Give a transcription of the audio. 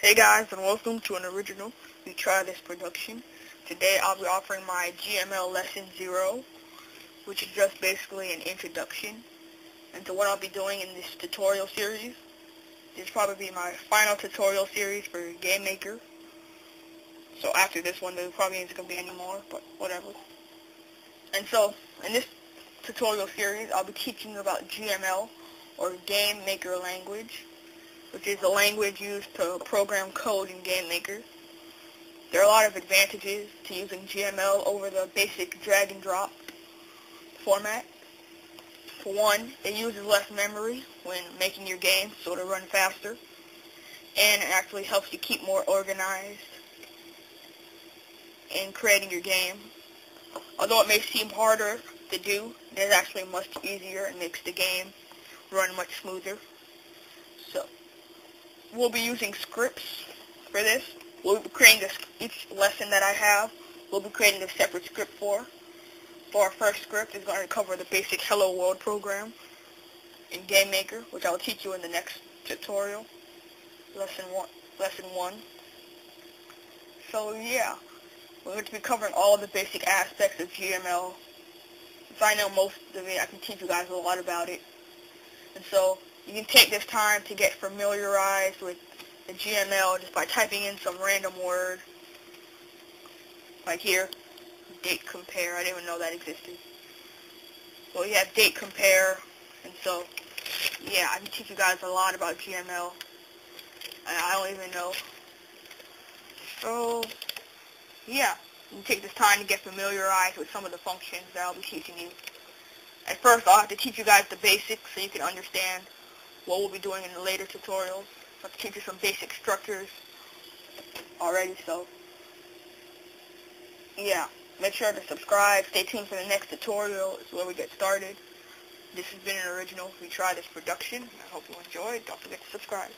Hey guys, and welcome to an original We Try This production. Today I'll be offering my GML lesson 0, which is just basically an introduction into what I'll be doing in this tutorial series. This will probably be my final tutorial series for Game Maker. So after this one there probably isn't going to be any more, but whatever. And so in this tutorial series I'll be teaching about GML, or Game Maker Language, which is the language used to program code in Game Maker. There are a lot of advantages to using GML over the basic drag and drop format. For one, it uses less memory when making your game, so it'll run faster, and it actually helps you keep more organized in creating your game. Although it may seem harder to do, it is actually much easier and makes the game run much smoother. So we'll be using scripts for this. We'll be creating each lesson that I have, we'll be creating a separate script for. For our first script, it's going to cover the basic Hello World program in Game Maker, which I'll teach you in the next tutorial, lesson one. So yeah, we're going to be covering all the basic aspects of GML. If I know most of it, I can teach you guys a lot about it. And so you can take this time to get familiarized with the GML just by typing in some random word. Like here, date compare. I didn't even know that existed. Well, you have date compare. And so, yeah, I can teach you guys a lot about GML. I don't even know. So, yeah, you can take this time to get familiarized with some of the functions that I'll be teaching you. At first, I'll have to teach you guys the basics so you can understand what we'll be doing in the later tutorials. I'll teach you some basic structures already, so yeah, make sure to subscribe, stay tuned for the next tutorial, it's where we get started. This has been an original We Try This production. I hope you enjoyed. Don't forget to subscribe.